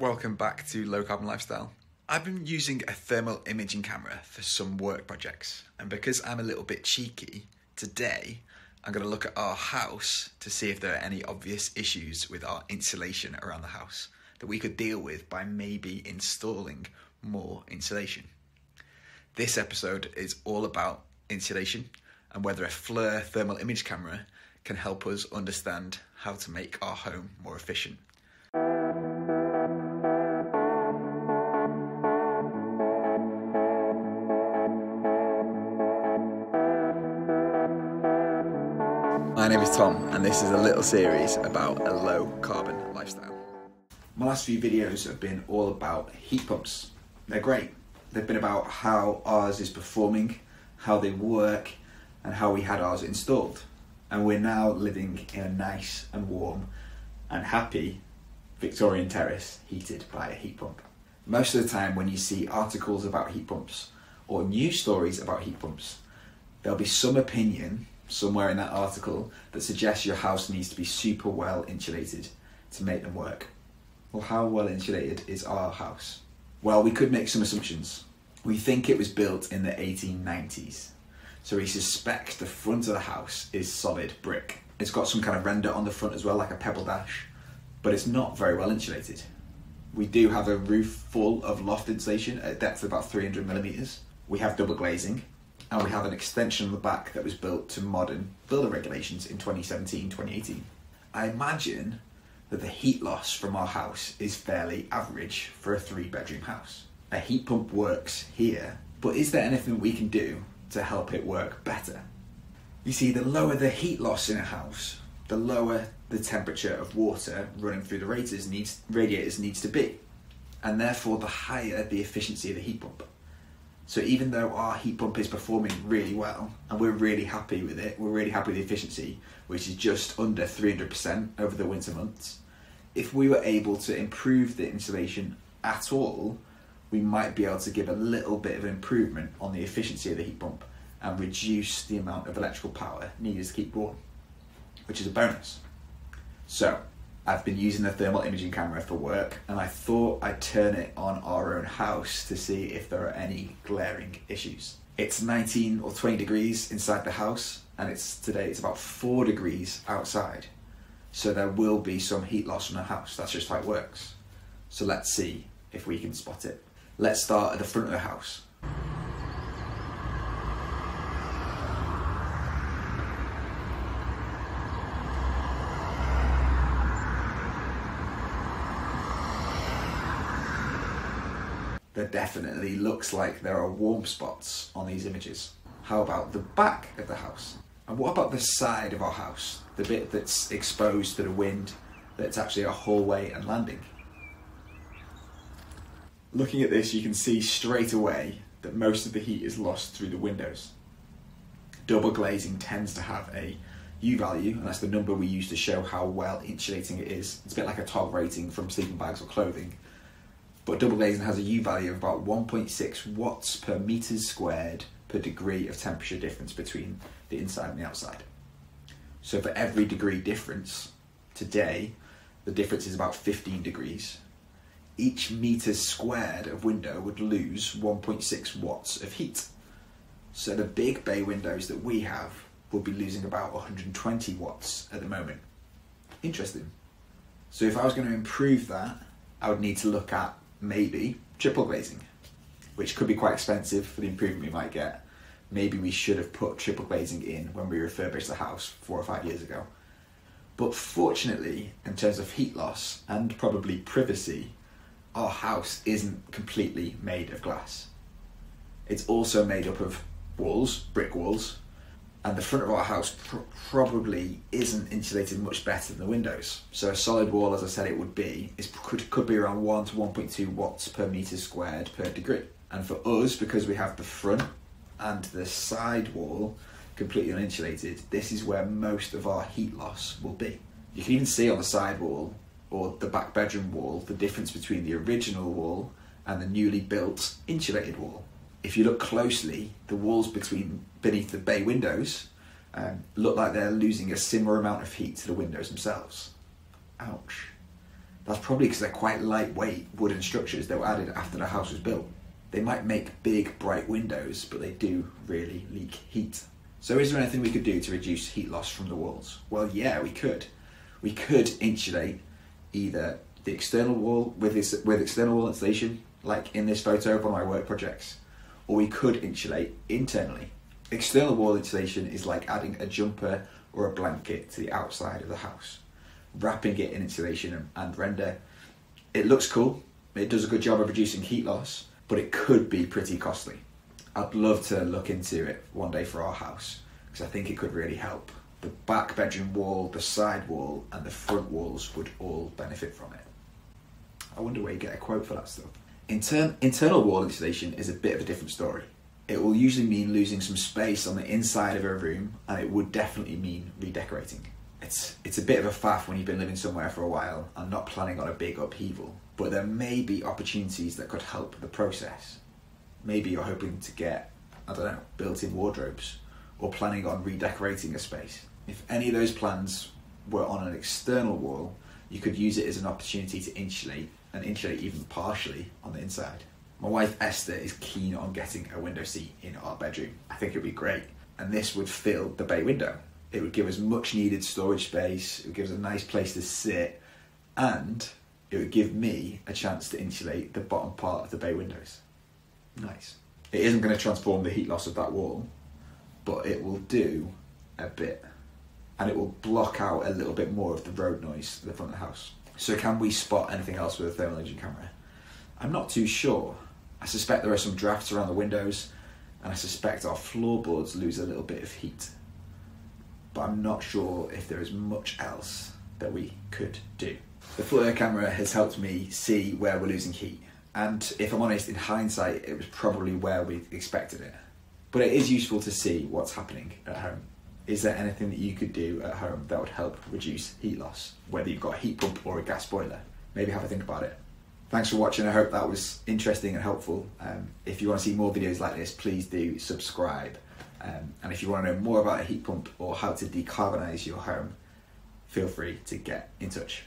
Welcome back to Low Carbon Lifestyle. I've been using a thermal imaging camera for some work projects, and because I'm a little bit cheeky, today I'm going to look at our house to see if there are any obvious issues with our insulation around the house that we could deal with by maybe installing more insulation. This episode is all about insulation and whether a FLIR thermal image camera can help us understand how to make our home more efficient. My name is Tom, and this is a little series about a low carbon lifestyle. My last few videos have been all about heat pumps. They're great. They've been about how ours is performing, how they work, and how we had ours installed. And we're now living in a nice and warm and happy Victorian terrace heated by a heat pump. Most of the time when you see articles about heat pumps or news stories about heat pumps, there'll be some opinion somewhere in that article that suggests your house needs to be super well insulated to make them work. Well, how well insulated is our house? Well, we could make some assumptions. We think it was built in the 1890s. So we suspect the front of the house is solid brick. It's got some kind of render on the front as well, like a pebble dash, but it's not very well insulated. We do have a roof full of loft insulation at a depth of about 300mm. We have double glazing, and we have an extension on the back that was built to modern builder regulations in 2017, 2018. I imagine that the heat loss from our house is fairly average for a 3-bedroom house. A heat pump works here, but is there anything we can do to help it work better? You see, the lower the heat loss in a house, the lower the temperature of water running through the radiators needs to be, and therefore the higher the efficiency of the heat pump. So even though our heat pump is performing really well and we're really happy with it, we're really happy with the efficiency, which is just under 300% over the winter months, if we were able to improve the insulation at all, we might be able to give a little bit of an improvement on the efficiency of the heat pump and reduce the amount of electrical power needed to keep warm, which is a bonus. So I've been using the thermal imaging camera for work, and I thought I'd turn it on our own house to see if there are any glaring issues. It's 19 or 20 degrees inside the house, and today it's about 4 degrees outside. So there will be some heat loss from the house. That's just how it works. So let's see if we can spot it. Let's start at the front of the house. There definitely looks like there are warm spots on these images. How about the back of the house? And what about the side of our house? The bit that's exposed to the wind, that's actually a hallway and landing. Looking at this, you can see straight away that most of the heat is lost through the windows. Double glazing tends to have a U-value, and that's the number we use to show how well insulating it is. It's a bit like a TOG rating from sleeping bags or clothing. But double glazing has a U-value of about 1.6 watts per meter squared per degree of temperature difference between the inside and the outside. So for every degree difference, today the difference is about 15 degrees. Each meter squared of window would lose 1.6 watts of heat. So the big bay windows that we have will be losing about 120 watts at the moment. Interesting. So if I was going to improve that, I would need to look at maybe triple glazing, which could be quite expensive for the improvement we might get. Maybe we should have put triple glazing in when we refurbished the house 4 or 5 years ago. But fortunately, in terms of heat loss and probably privacy, our house isn't completely made of glass. It's also made up of walls, brick walls, and the front of our house probably isn't insulated much better than the windows. So a solid wall, as I said it would be, could be around 1 to 1.2 watts per meter squared per degree. And for us, because we have the front and the side wall completely uninsulated, this is where most of our heat loss will be. You can even see on the side wall or the back bedroom wall the difference between the original wall and the newly built insulated wall. If you look closely, the walls beneath the bay windows look like they're losing a similar amount of heat to the windows themselves. Ouch. That's probably because they're quite lightweight wooden structures that were added after the house was built. They might make big, bright windows, but they do really leak heat. So is there anything we could do to reduce heat loss from the walls? Well, yeah, we could. We could insulate either the external wall with external wall insulation, like in this photo of one of my work projects, or we could insulate internally. External wall insulation is like adding a jumper or a blanket to the outside of the house, wrapping it in insulation and render. It looks cool, it does a good job of reducing heat loss, but it could be pretty costly. I'd love to look into it one day for our house, because I think it could really help. The back bedroom wall, the side wall, and the front walls would all benefit from it. I wonder where you get a quote for that stuff. Internal wall insulation is a bit of a different story. It will usually mean losing some space on the inside of a room, and it would definitely mean redecorating. It's a bit of a faff when you've been living somewhere for a while and not planning on a big upheaval, but there may be opportunities that could help the process. Maybe you're hoping to get, I don't know, built-in wardrobes, or planning on redecorating a space. If any of those plans were on an external wall, you could use it as an opportunity to insulate, and insulate even partially on the inside. My wife Esther is keen on getting a window seat in our bedroom. I think it would be great. And this would fill the bay window. It would give us much needed storage space, it would give us a nice place to sit, and it would give me a chance to insulate the bottom part of the bay windows. Nice. It isn't going to transform the heat loss of that wall, but it will do a bit. And it will block out a little bit more of the road noise at the front of the house. So can we spot anything else with a thermal imaging camera? I'm not too sure. I suspect there are some drafts around the windows, and I suspect our floorboards lose a little bit of heat. But I'm not sure if there is much else that we could do. The FLIR camera has helped me see where we're losing heat, and if I'm honest, in hindsight, it was probably where we expected it. But it is useful to see what's happening at home. Is there anything that you could do at home that would help reduce heat loss, whether you've got a heat pump or a gas boiler? Maybe have a think about it. Thanks for watching, I hope that was interesting and helpful. If you want to see more videos like this, please do subscribe. And if you want to know more about a heat pump or how to decarbonise your home, feel free to get in touch.